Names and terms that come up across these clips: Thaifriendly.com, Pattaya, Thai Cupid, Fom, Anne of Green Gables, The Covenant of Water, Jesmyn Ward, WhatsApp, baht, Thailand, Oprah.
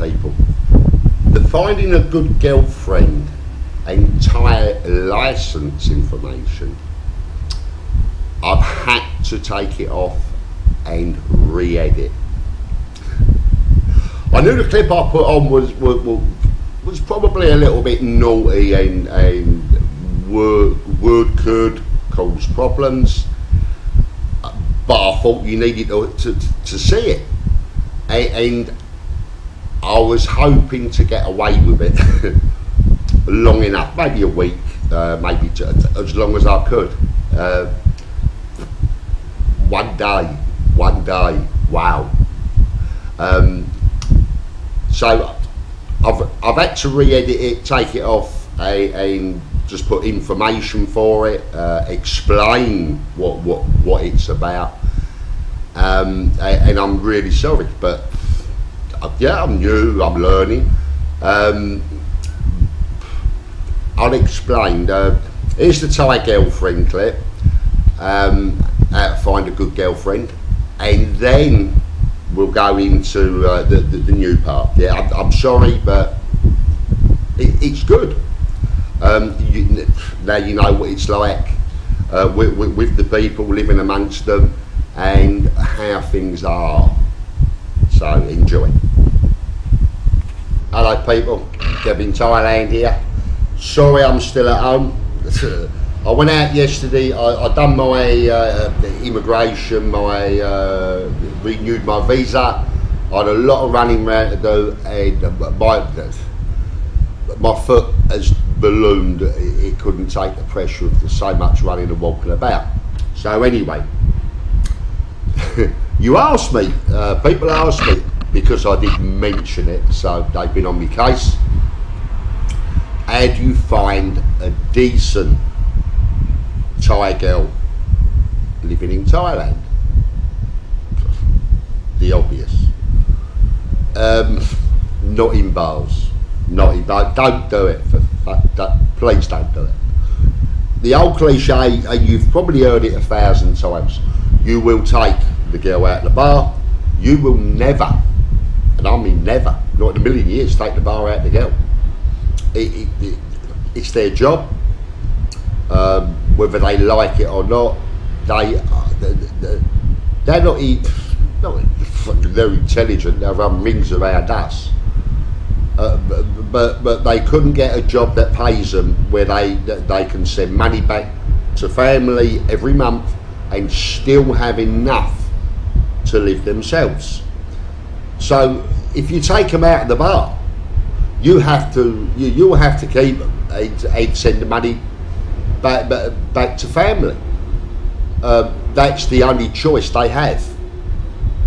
people. The finding a good girlfriend, entire license information. I've had to take it off and re-edit. I knew the clip I put on was probably a little bit naughty and word could cause problems, but I thought you needed to see it, and I was hoping to get away with it long enough, maybe a week, maybe as long as I could. One day, wow. So I've had to re-edit it, take it off, and just put information for it, explain what it's about, and I'm really sorry, but yeah, I'm new, I'm learning. I'll explain. Here's the Thai girlfriend clip, find a good girlfriend, and then we'll go into the new part. Yeah, I'm sorry, but it's good. Now you know what it's like with the people, living amongst them, and how things are. So enjoy. Hello people, Deb in Thailand here. Sorry I'm still at home. I went out yesterday. I done my immigration, my renewed my visa. I had a lot of running around to do, and my foot has ballooned. It couldn't take the pressure of so much running and walking about. So anyway, you asked me, people asked me, because I did mention it, so they've been on my case. How do you find a decent Thai girl living in Thailand? The obvious. Not in bars. Not in bars. Don't do it. For fuck that. Please don't do it. The old cliche, and you've probably heard it 1,000 times, you will take the girl out of the bar. You will never, and I mean never, not in a million years, take the bar out of the girl. It's their job, whether they like it or not. They're intelligent. They run rings around us, but they couldn't get a job that pays them, where they can send money back to family every month and still have enough to live themselves. So if you take them out of the bar, you have to, you'll have to keep them and send the money back to family. That's the only choice they have.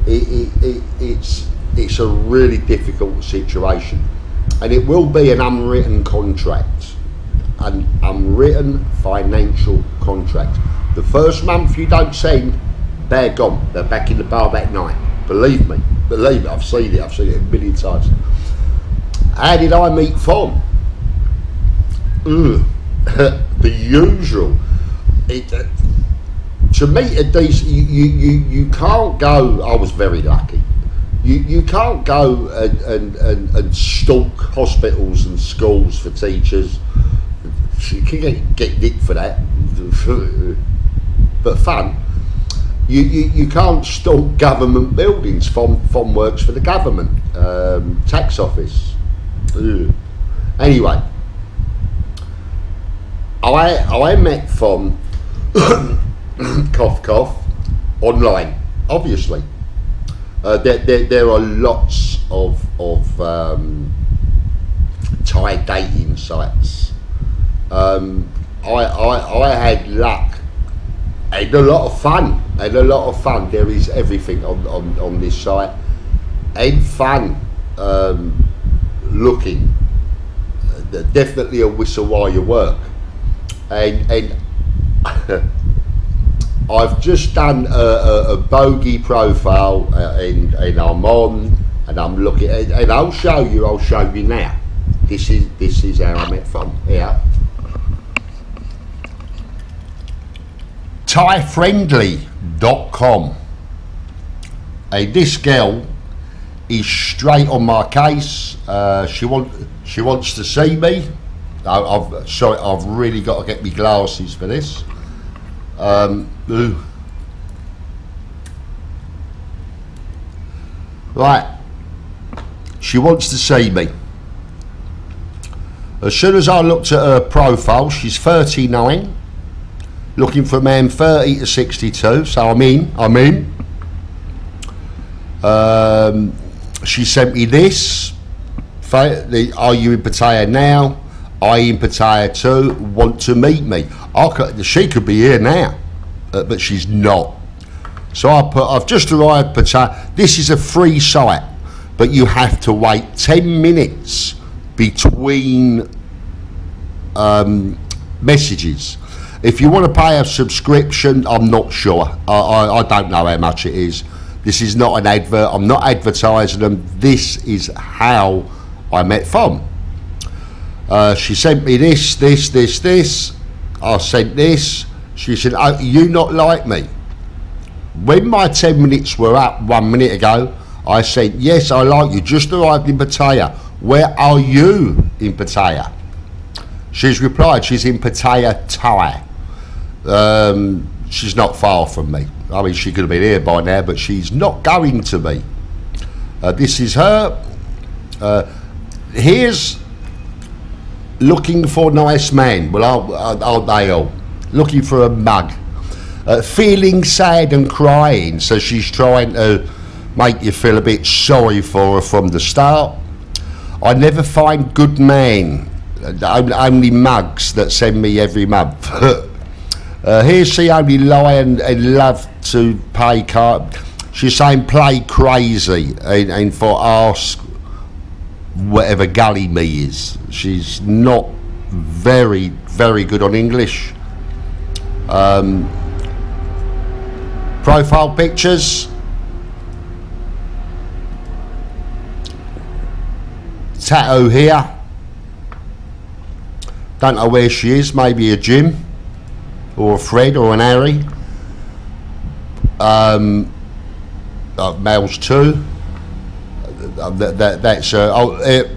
It's a really difficult situation, and it will be an unwritten contract, an unwritten financial contract. The first month you don't send, they're gone. They're back in the bar that night. Believe me. I've seen it a million times. How did I meet Fom? The usual. To meet a decent, you can't go. I was very lucky. You can't go and stalk hospitals and schools for teachers. You can get nicked for that, but fun. You can't stalk government buildings. Fom works for the government tax office. Anyway, I met Fom cough cough online, obviously. There are lots of Thai dating sites. I had luck and a lot of fun. There is everything on this site, and fun. Looking, definitely a whistle while you work, and I've just done a bogey profile, and I'm on, and I'm looking, and I'll show you now. This is how I met Fom. Yeah, Thaifriendly.com. This girl is straight on my case. She wants to see me. I've really got to get me glasses for this. Right, she wants to see me. As soon as I looked at her profile, she's 39, looking for a man 30 to 62, so I'm in. She sent me this, are you in Pattaya now? I in Pattaya too, want to meet me. She could be here now, but she's not. So I've just arrived Pattaya. This is a free site, but you have to wait 10 minutes between messages. If you want to pay a subscription, I'm not sure. I don't know how much it is. This is not an advert. I'm not advertising them. This is how I met Fom. She sent me this. I sent this. She said, oh, you not like me. When my 10 minutes were up 1 minute ago, I said, yes, I like you. Just arrived in Pattaya. Where are you in Pattaya? She's replied, she's in Pattaya, Thai. She's not far from me. I mean, she could have been here by now, but she's not going to be. This is her. Here's looking for nice man. Well, aren't they all? Looking for a mug. Feeling sad and crying, so she's trying to make you feel a bit sorry for her from the start. I never find good men, only mugs that send me every month. Here's the only lie and love to pay card. She's saying play crazy and for ask whatever gully me is. She's not very good on English. Profile pictures. Tattoo here. Don't know where she is. Maybe a Jim or a Fred or an Harry. Males too. That's her.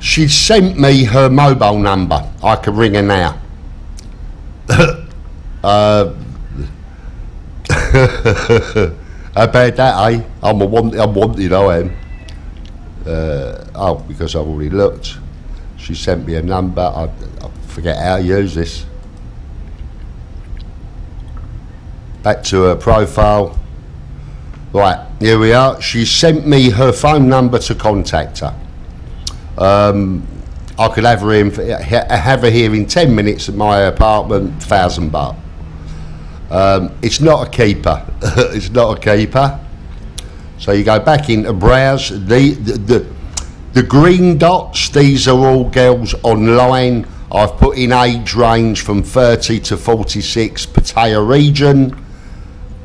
She sent me her mobile number. I can ring her now. About that, eh? I'm wanted, I am. Oh, because I've already looked. She sent me a number. I forget how to use this. Back to her profile. Right, here we are. She sent me her phone number to contact her. I could have her in, in 10 minutes at my apartment, £1,000. It's not a keeper. It's not a keeper. So you go back into browse. The green dots, these are all girls online. I've put in age range from 30 to 46, Pattaya region,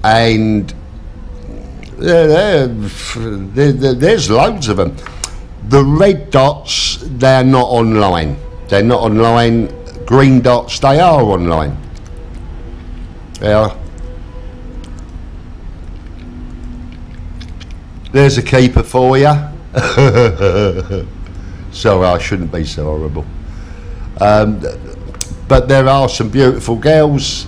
and there's loads of them. The red dots, they're not online. They're not online. Green dots, they are online. Yeah. There's a keeper for you. Sorry, I shouldn't be so horrible. But there are some beautiful girls,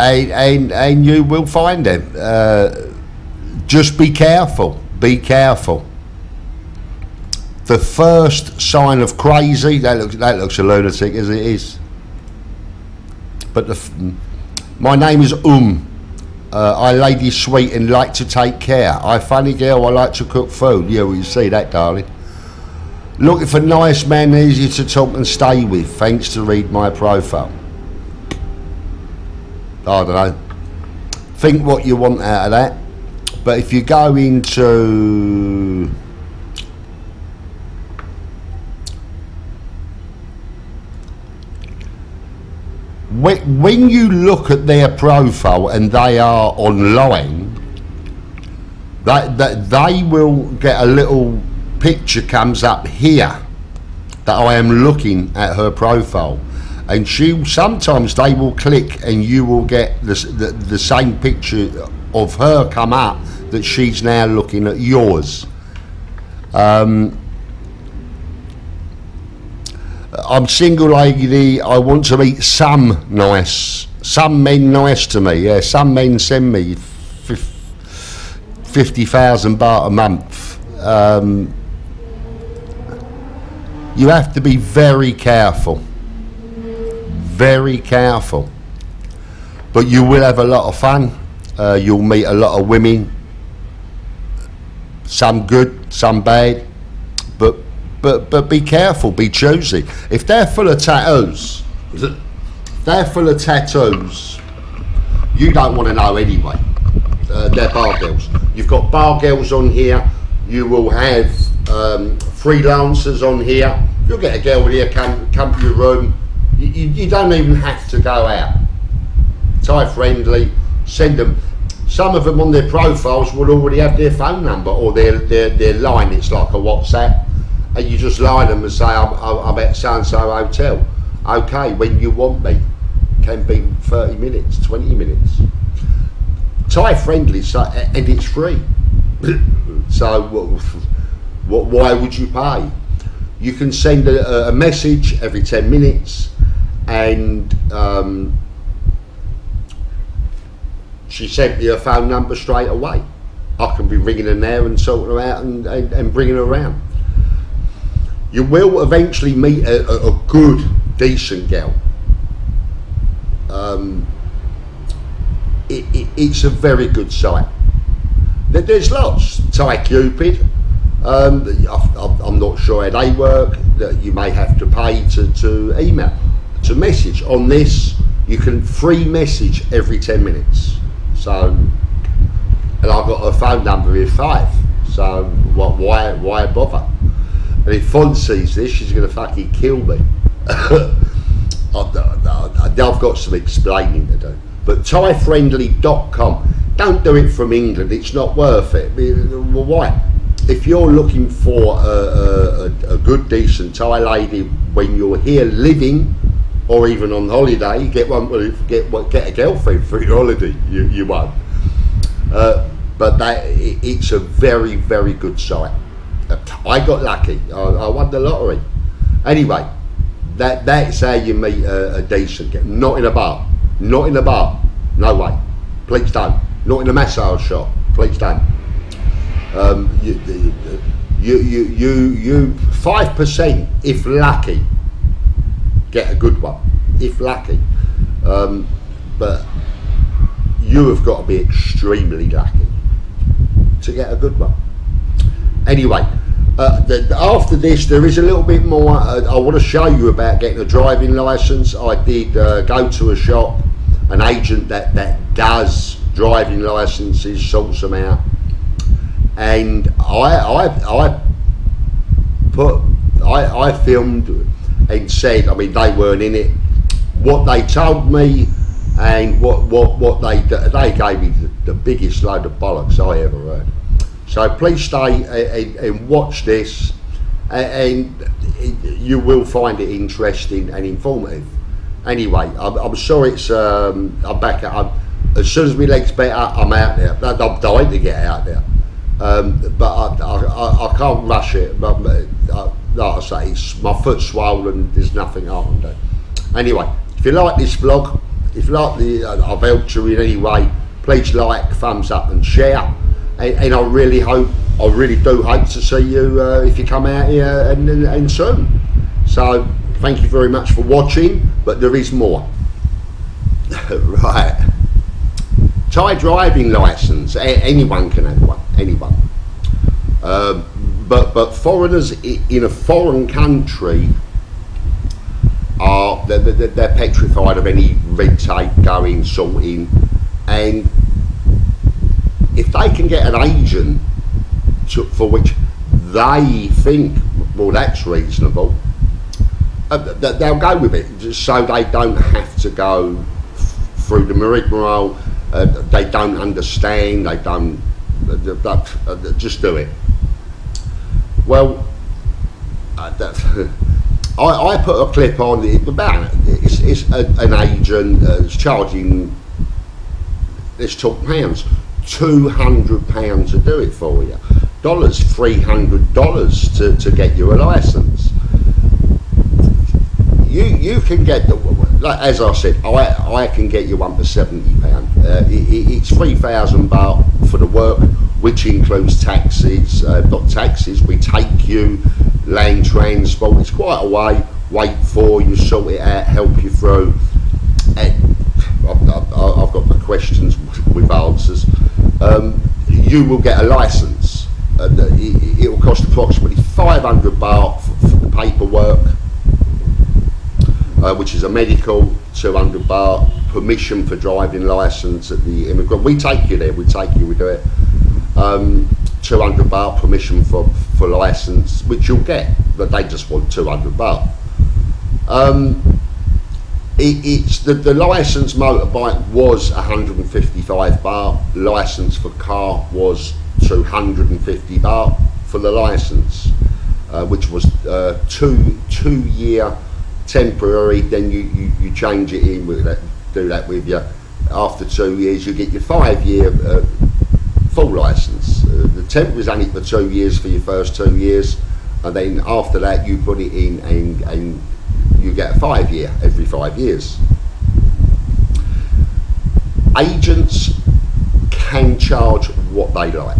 and you will find them. Just be careful. Be careful. The first sign of crazy. That looks a lunatic as it is. But my name is I lady sweet and like to take care. I funny girl, I like to cook food. Yeah, well, you see that, darling. Looking for nice man, easy to talk and stay with. Thanks to read my profile. I don't know. Think what you want out of that. But if you go into when you look at their profile and they are online, that they will get a little picture comes up here that I am looking at her profile, and sometimes they will click and you will get the same picture of her come up that she's now looking at yours. I'm single lady, I want to meet some nice, some men nice to me. Yeah, some men send me 50,000 baht a month. You have to be very careful, very careful. But you will have a lot of fun. You'll meet a lot of women, some good, some bad, but be careful, be choosy. If they're full of tattoos, you don't want to know anyway. They're bar girls. You've got bar girls on here. You will have freelancers on here. You'll get a girl here, come to your room. You don't even have to go out. Thai Friendly, send them. Some of them on their profiles will already have their phone number or their line. It's like a WhatsApp, and you just line them and say, I'm at so-and-so hotel. Okay, when you want me. Can be 30 minutes, 20 minutes. Thai Friendly, so, and it's free. So why would you pay? You can send a message every 10 minutes, and she sent me her phone number straight away. I can be ringing her now and sorting her out and bringing her around. You will eventually meet a good, decent girl. It's a very good site. There's lots. Thai Cupid. I'm not sure how they work. That you may have to pay to email, to message. On this, you can free message every 10 minutes. So, and I've got her phone number here, 5. So why bother? And if Fon sees this, she's going to fucking kill me. I've got some explaining to do. But Thaifriendly.com, don't do it from England. It's not worth it. Well, why? If you're looking for a good, decent Thai lady when you're here living, or even on holiday, get a girlfriend for your holiday. You won't. But it's a very, very good site. I got lucky. I won the lottery. Anyway, that's how you meet a decent girl. Not in a bar. Not in a bar. No way. Please don't. Not in a massage shop. Please don't. 5%, if lucky, get a good one. If lucky. But you have got to be extremely lucky to get a good one. Anyway, after this there is a little bit more. I want to show you about getting a driving license. I did go to a shop, an agent that does driving licenses, sorts them out, and I filmed and said, I mean, they weren't in it, what they told me and what they gave me the biggest load of bollocks I ever heard. So please stay and watch this, and you will find it interesting and informative. Anyway, I'm sorry it's I'm back at home. As soon as my legs better, I'm out there. I'm dying to get out there, but I can't rush it. But like I say, it's my foot's swollen. There's nothing I can do. Anyway, if you like this vlog, if you like I've helped you in any way, please like, thumbs up, and share. And I really do hope to see you if you come out here and soon. So thank you very much for watching, but there is more. Right, Thai driving license, anyone can have one, anyone. But foreigners in a foreign country are they're petrified of any red tape going, sorting, and if they can get an agent for which they think, well, that's reasonable, they'll go with it, just so they don't have to go through the rigmarole. They don't understand, they don't, just do it. Well, I put a clip on it, about it's an agent charging, let's talk pounds, £200 to do it for you. Dollars, $300 to get you a license. You can get the, like, as I said, I can get you one for £70. It's 3,000 baht for the work, which includes taxis. Not taxis, we take you, land transport. It's quite a way. Wait for you, sort it out, help you through. And I've got my questions with answers. You will get a license. It will cost approximately 500 baht for the paperwork, which is a medical, 200 baht, permission for driving license at the immigrant. We take you there, we take you, we do it. 200 baht permission for license, which you'll get, but they just want 200 baht. It's the license motorbike was 155 baht, license for car was 250 baht for the license, which was two-year temporary. Then you change it in with that, do that with you. After 2 years, you get your 5-year full license. The temp was only for 2 years for your first 2 years, and then after that you put it in and you get a 5-year every 5 years. Agents can charge what they like.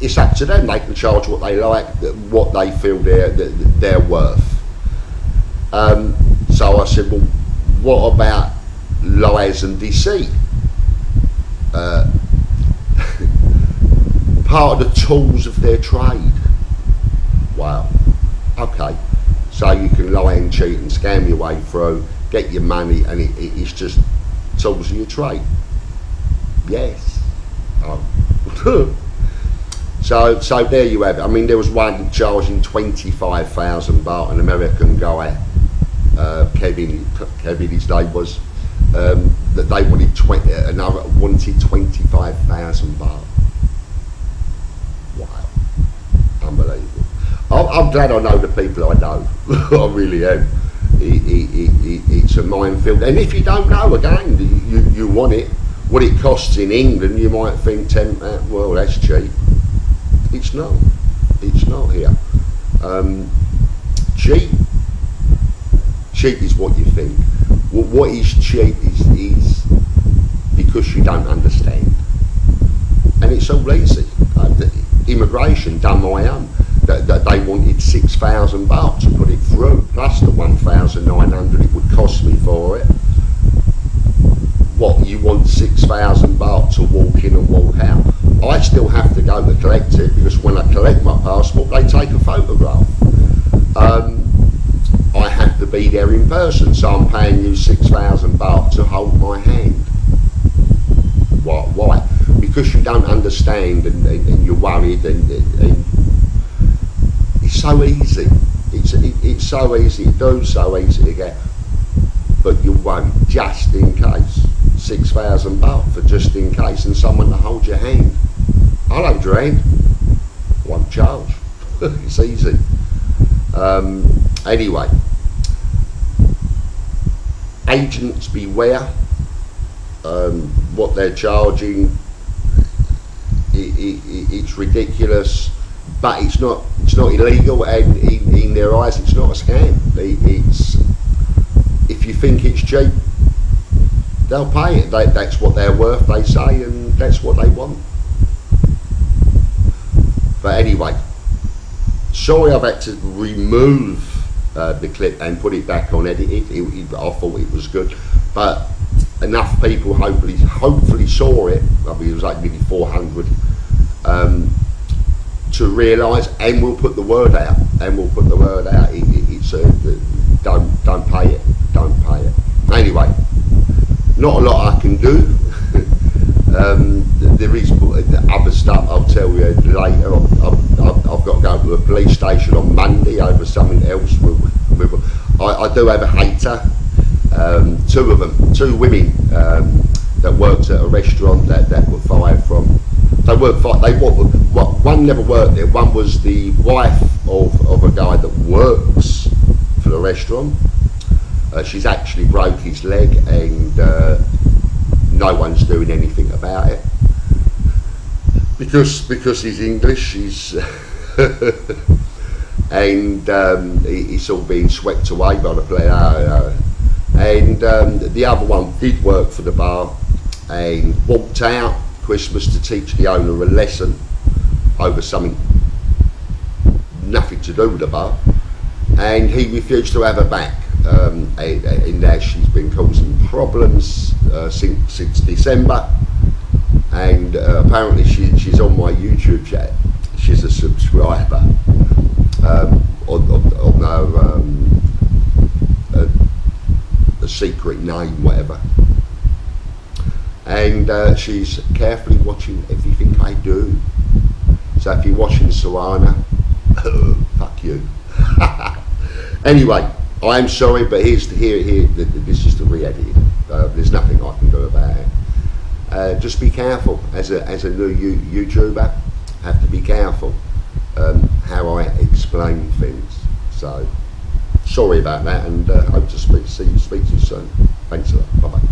It's up to them. They can charge what they like, what they feel they're worth. So I said, well, what about lies and deceit? Part of the tools of their trade. Wow. Okay. So you can lie and cheat and scam your way through, get your money, and it's just tools of your trade. Yes. Oh. So there you have it. I mean, there was one charging 25,000 baht, an American guy, Kevin his name was, that they wanted another wanted 25,000 baht. Wow, unbelievable. I'm glad I know the people I know. I really am. It's a minefield, and if you don't know, again, you want it. What it costs in England, you might think, well, that's cheap. It's not. It's not here. Cheap is what you think. Well, what is cheap is because you don't understand, and it's all easy. Immigration done my own. They wanted 6,000 baht to put it through, plus the 1,900 it would cost me for it. What, you want 6,000 baht to walk in and walk out? I still have to go to collect it, because when I collect my passport, they take a photograph. I have to be there in person, so I'm paying you 6,000 baht to hold my hand. Why? Because you don't understand, and you're worried, and it's so easy. It's so easy to do, so easy to get, but you won't, just in case. 6,000 baht for just in case, and someone to hold your hand. I don't drink. One charge. It's easy. Anyway, agents beware. What they're charging, it's ridiculous. But it's not illegal, and in their eyes, it's not a scam. It's, if you think it's cheap, they'll pay it. That's what they're worth, they say, and that's what they want. But anyway, sorry I've had to remove the clip and put it back on edit. I thought it was good, but enough people hopefully saw it. I mean, it was like nearly 400. To realise, and we'll put the word out, don't pay it, anyway. Not a lot I can do. There is other stuff I'll tell you later. I've got to go to a police station on Monday over something else. I do have a hater, two of them, two women that worked at a restaurant that were fired from. They were fired. One never worked there. One was the wife of a guy that works for the restaurant. She's actually broke his leg, and no one's doing anything about it. Because he's English, he's and it's all being swept away by the player. And the other one did work for the bar and walked out Christmas to teach the owner a lesson over something nothing to do with the bar, and he refused to have her back. And now she's been causing problems since December, and apparently she's on my YouTube chat. She's a subscriber on her a secret name, whatever, and she's carefully watching everything I do. So if you're watching Sarana, fuck you. Anyway, I am sorry, but this is the re-editing. There's nothing I can do about it. Just be careful. As a new YouTuber, have to be careful how I explain things. So, sorry about that, and I hope to speak to you soon. Thanks a lot. Bye-bye.